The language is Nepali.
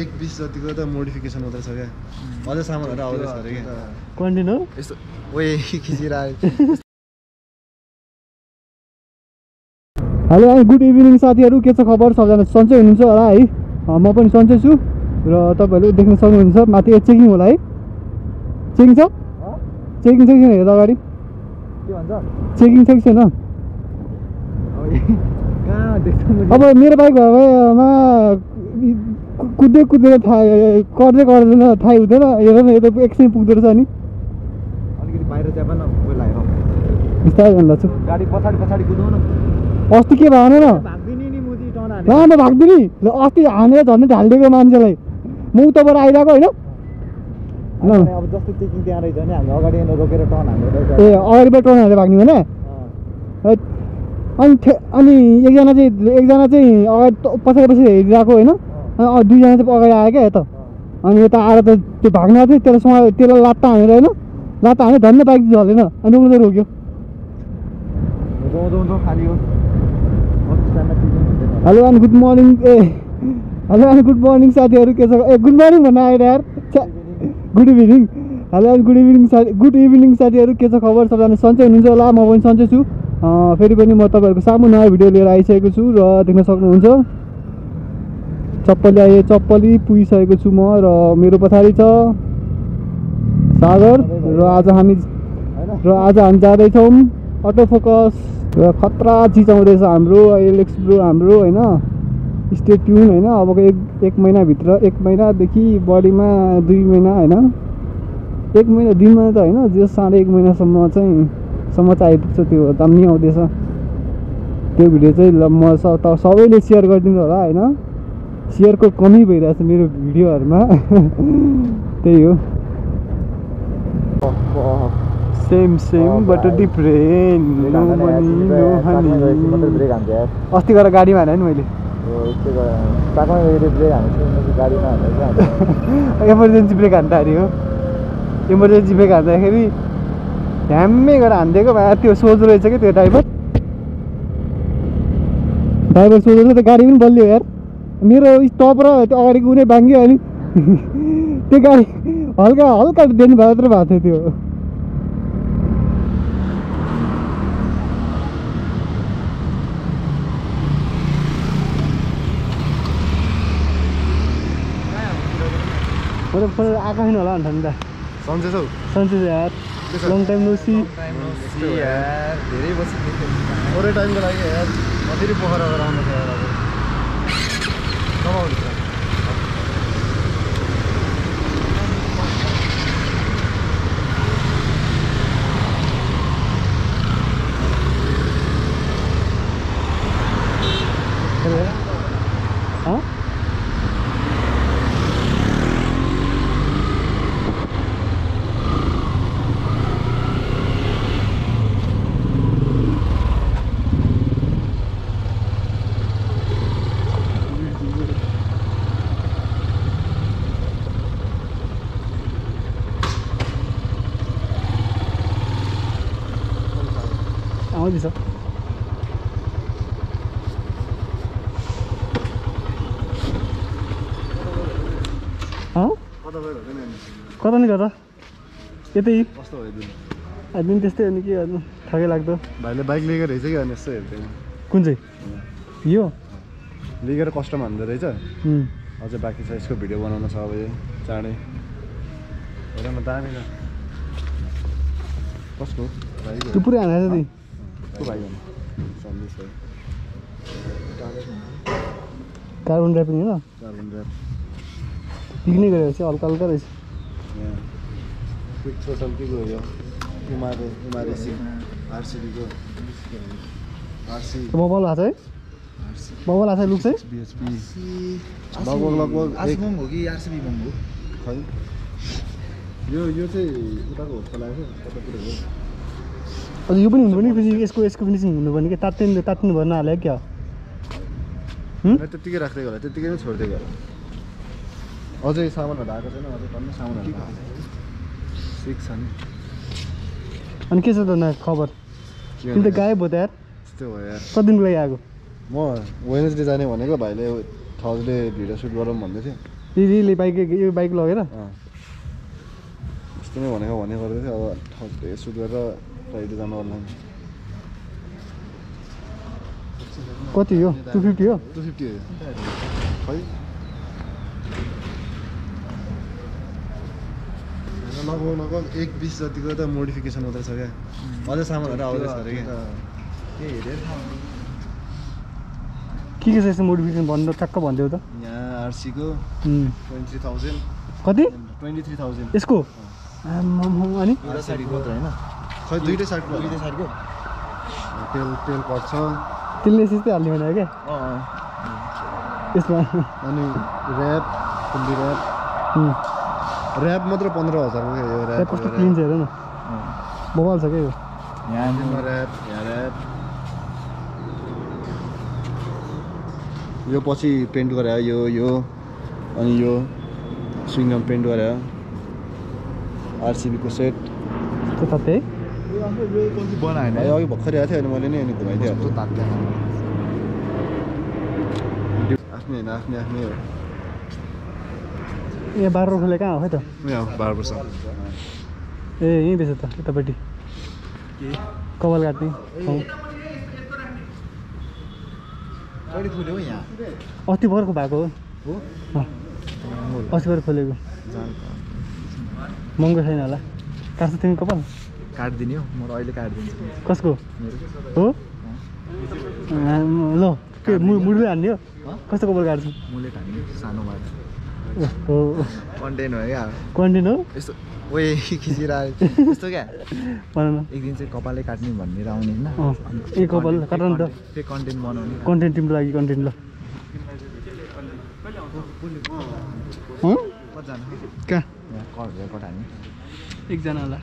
एक बीस जतिको त मोडिफिकेसन हुँदैछ के अझै सामानहरु आउँदैछ अरे के क्वान्टिन हो यस्तो ओए खिचिरायो। हेलो एन्ड गुड इभिनिङ साथीहरु, के छ खबर? सबजना सन्चै हुनुहुन्छ होला है। म पनि सन्चै छु र तपाईहरुले देख्न सक्नुहुन्छ माथि चेकिङ होला है। चेकिङ छ? चेकिङ सेक्सन हेर्दा अगाडि के भन्छ? चेकिङ सेक्सन हो। अब मेरो बाइक भएमा कुद्दै गर्दैन थाहै हुँदैन। हेर न, यो त एकछिन पुग्दो रहेछ नि। अलिकति बाहिर जाबा न भोइ लाग्यो। बिस्तारै भन्ला छु। गाडी पछाडी पछाडी कुदाउ न। अस्ति के भएन न? भाग्दिनी ल अस्ति हानेर झन् ढालिदिएको मान्छेलाई म उताबाट आइरहेको होइन। अब जस्तो चेकिङ त्यहाँ रहेछ नि, हामी अगाडि रोकेर टर्न हाल्दै। ए अगाडिबाट टर्न हालेर भाग्ने होइन? अनि एकजना चाहिँ अगाडि पछाडि पछाडि हेरिरहेको होइन, अनि दुईजना चाहिँ अगाडि आयो क्या यता। अनि यता आएर त त्यो भाग्न थियो, त्यसलाई लात्ता हानेर होइन, लात्ता हाने धन्न बाइक झलेन, अनि उनीहरू रोक्यो। हेलो अनि गुड मर्निङ। ए हेलो अनि गुड मर्निङ साथीहरू, के छ? ए गुड मर्निङ भन्न आएर यार, गुड इभिनिङ। हेलो अनि गुड इभिनिङ साथीहरू, के छ खबर? सबजना सन्चै हुनुहुन्छ होला। म पनि सन्चै छु। फेरि पनि म तपाईँहरूको सामु नयाँ भिडियो लिएर आइसकेको छु र देख्न सक्नुहुन्छ चप्पली पुगिसकेको छु म र मेरो पछाडि छ सागर र आज हामी जाँदैछौँ अटो फोकस र खतरा चिचाउँदैछ हाम्रो एलेक्स ब्रो हाम्रो होइन। स्टे ट्युन होइन, अबको एक महिनादेखि बढीमा 2 महिना होइन, 1 महिना 2 महिना त होइन, जो 1.5 महिनासम्म चाहिँ आइपुग्छ। त्यो दामी आउँदैछ त्यो भिडियो चाहिँ। ल म सबैले सेयर गरिदिनु होला होइन, सेयरको कमी भइरहेछ मेरो भिडियोहरूमा। त्यही हो, सेम बट डिफरेन्ट। अस्ति गएर गाडीमा हाने नि मैले, इमर्जेन्सी ब्रेक हान्दा अरे हो। इमर्जेन्सी ब्रेक हान्दाखेरि ह्याम्मै गरेर हानिदिएको भए त्यो सोझो रहेछ कि त्यो ड्राइभर सोझो रहेछ। त्यो गाडी पनि बलियो यार, मेरो टप र त्यो अगाडिको कुनै बाङ्ग्यो अनि त्यो गाडी हल्का हल्का डेन्ट भए मात्र भएको थियो त्यो। मैले आएको छैन होला अन्त। सन्चै छौ? सन्चै छ यार, लङ टाइम नो सी यार, धेरै बसी अरू टाइमको लागि यार। म फेरि पोखरा गएर आउनु थियो यार, अब कता नि कता यतै आइदिनु त्यस्तै हो नि, के गर्नु ठगै लाग्दो। भाइले बाइक लिएको रहेछ कि अनि यस्तो हेर्दैन कुन चाहिँ यो लिएर कस्टम हान्दो रहेछ। अझै बाँकी छ, यसको भिडियो बनाउनु छ अब चाँडै। हेर न दामी छ कसको त्यो पुरै हानेको छ नि कार्बन ड्राइभिङ होइन, पिक्ने गरेको रहेछ, हल्का हल्का रहेछ। बबल आछ है, बबल आछ लुक चाहिँ खै यो चाहिँ उताको होटको लाग्यो हो। अझ यो पनि हुनुपर्ने फेरि, यसको फिनिसिङ हुनुपर्ने कि तात्तिनु भएन हाल्यो क्या। त्यत्तिकै राख्दै होला, त्यत्तिकै नै छोड्दै होला। अझै सामानहरू आएको छैन, अझै भन्नु सामानहरू सिक छ नि। अनि के छ त न खबर? तिमी त गायब भयो त यार। त्यस्तो भयो यार, कति दिनको लागि आएको? म वेडनेसडे जाने भनेको, भाइले थर्सडे भिडियो सुट गरौँ भन्दै थियो। यिले बाइक यो बाइक लगेर यस्तो नै भनेको भन्ने गर्दै थियो अब यसो गरेर राइड जानु अनलाइन कति हो 250 हो 250 खै लगभग लगभग 120 जतिको त मोडिफिकेसन मात्र छ के अझै सामानहरु आउँदैछ रे के हेरेर के छ यसको मोडिफिकेसन भन्नु ठक्क भन्देउ त यहाँ आरसी को 23000 कति 23000 यसको अनि एउटा साइड मात्र हैन खै दुईटै साइडको तेल तेल पर्छ तेलले सिस्टै हाल्ने भने के यसमा अनि र्याप फुल्ली र्याप र्याप मात्र 15000 को यो र्याप कस्तो क्लीन छ हेर न मोबाइल छ के यो यहाँ र्याप यो पछि पेन्ट गरे यो यो अनि यो स्विङम पेन्ट गरे आरसीबी को सेट त तते यो हाम्रो यो पछि बनाएन है अघि भर्खरै आथे अनि मैले नि अनि घुमाइदिए त तात्या आफ्नै आफ्नै आफ्नै हो ए 12 रुपैयाँले कहाँ हो है त यहाँ 12% ए यही बेच त यतापटी के कवल काट्ने बडी खोल्यो यहाँ अस्ति भरको भएको हो अस्ति भर खोलेको महँगो छैन होला काट्छ तिमी कपाल काट्दिने हो म अहिले काट्दिन्छु कसको हो ल के मुडले हान्ने हो कस्तो कपाल काट्छु मुडले हान्ने सानो मात्र हो कन्टेन्ट हो क्या कन्टेन्ट हो यस्तो ओए खिचिराछ यस्तो क्या भन न एकदिन चाहिँ कपालै काट्ने भन्ने आउने हैन ए कपाल काट्नु त त्यो कन्टेन्ट बनाउने कन्टेन्ट टिमको लागि कन्टेन्ट ल कति जना कहाँ कट हान्ने एक जना होला